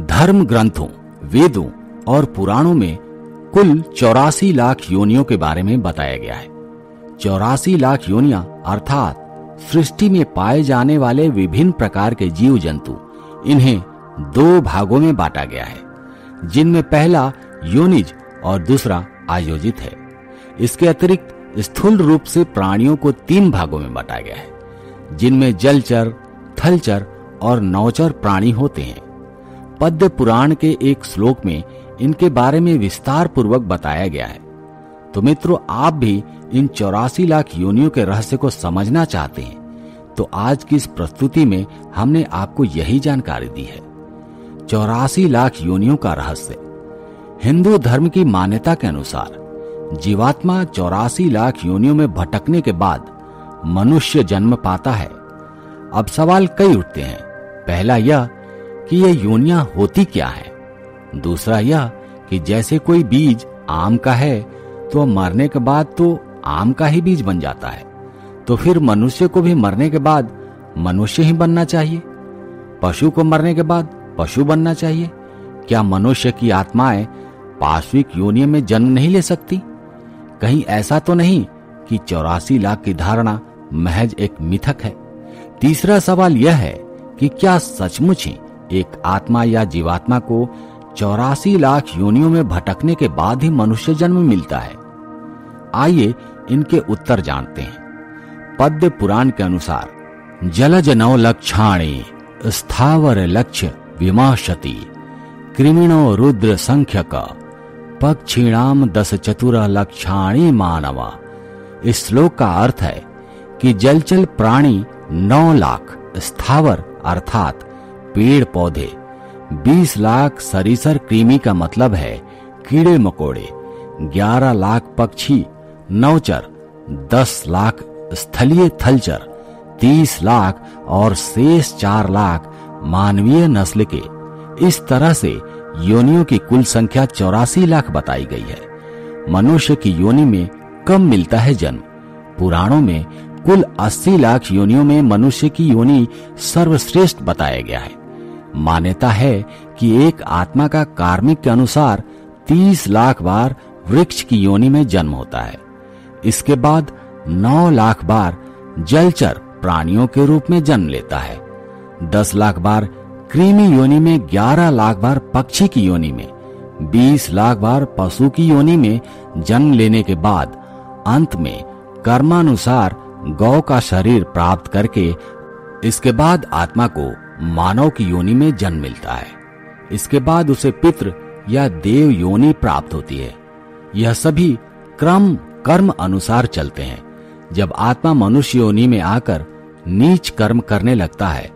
धर्म ग्रंथों, वेदों और पुराणों में कुल 84 लाख योनियों के बारे में बताया गया है। 84 लाख योनियां अर्थात सृष्टि में पाए जाने वाले विभिन्न प्रकार के जीव जंतु, इन्हें 2 भागों में बांटा गया है, जिनमें पहला योनिज और दूसरा आयोजित है। इसके अतिरिक्त स्थूल रूप से प्राणियों को 3 भागों में बांटा गया है, जिनमें जलचर, थलचर और नवचर प्राणी होते हैं। पद्म पुराण के एक श्लोक में इनके बारे में विस्तार पूर्वक बताया गया है। तो मित्रों, आप भी इन 84 लाख योनियों के रहस्य को समझना चाहते हैं तो आज की इस प्रस्तुति में हमने आपको यही जानकारी दी है। 84 लाख योनियों का रहस्य। हिंदू धर्म की मान्यता के अनुसार जीवात्मा 84 लाख योनियों में भटकने के बाद मनुष्य जन्म पाता है। अब सवाल कई उठते हैं। पहला यह कि ये योनियां होती क्या है। दूसरा यह कि जैसे कोई बीज आम का है तो मरने के बाद तो आम का ही बीज बन जाता है, तो फिर मनुष्य को भी मरने के बाद मनुष्य ही बनना चाहिए। पशु को मरने के बाद पशु बनना चाहिए। क्या मनुष्य की आत्माएं पाश्विक योनि में जन्म नहीं ले सकती? कहीं ऐसा तो नहीं कि 84 लाख की धारणा महज एक मिथक है। तीसरा सवाल यह है कि क्या सचमुच ही एक आत्मा या जीवात्मा को 84 लाख योनियों में भटकने के बाद ही मनुष्य जन्म मिलता है? आइए इनके उत्तर जानते हैं। पद्म पुराण के अनुसार जलज नव लक्षाणी स्थावर लक्ष्य विमाशति कृमिणो रुद्र संख्यक पक्षिणाम 10 चतुर लक्षाणी मानवा। इस श्लोक का अर्थ है कि जलचल प्राणी 9 लाख, स्थावर अर्थात पेड़ पौधे 20 लाख, सरीसर कृमि का मतलब है कीड़े मकोड़े 11 लाख, पक्षी नवचर 10 लाख, स्थलीय थलचर 30 लाख और शेष 4 लाख मानवीय नस्ल के। इस तरह से योनियों की कुल संख्या 84 लाख बताई गई है। मनुष्य की योनि में कम मिलता है जन्म। पुराणों में कुल 80 लाख योनियों में मनुष्य की योनि सर्वश्रेष्ठ बताया गया है। मान्यता है कि एक आत्मा का कार्मिक के अनुसार 30 लाख बार वृक्ष की योनि में जन्म होता है। इसके बाद 9 लाख बार जलचर प्राणियों के रूप में जन्म लेता है। 10 लाख बार कृमि योनि में, 11 लाख बार पक्षी की योनि में, 20 लाख बार पशु की योनि में जन्म लेने के बाद अंत में कर्मानुसार गौ का शरीर प्राप्त करके इसके बाद आत्मा को मानव की योनि में जन्म मिलता है। इसके बाद उसे पितृ या देव योनि प्राप्त होती है। यह सभी क्रम कर्म अनुसार चलते हैं। जब आत्मा मनुष्य योनि में आकर नीच कर्म करने लगता है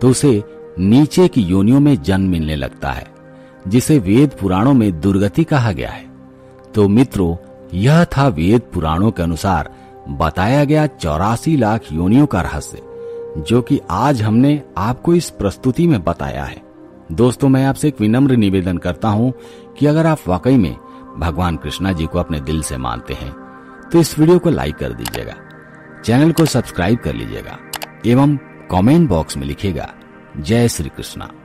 तो उसे नीचे की योनियों में जन्म मिलने लगता है, जिसे वेद पुराणों में दुर्गति कहा गया है। तो मित्रों, यह था वेद पुराणों के अनुसार बताया गया 84 लाख योनियों का रहस्य, जो कि आज हमने आपको इस प्रस्तुति में बताया है। दोस्तों, मैं आपसे एक विनम्र निवेदन करता हूं कि अगर आप वाकई में भगवान कृष्णा जी को अपने दिल से मानते हैं तो इस वीडियो को लाइक कर दीजिएगा, चैनल को सब्सक्राइब कर लीजिएगा एवं कमेंट बॉक्स में लिखिएगा जय श्री कृष्णा।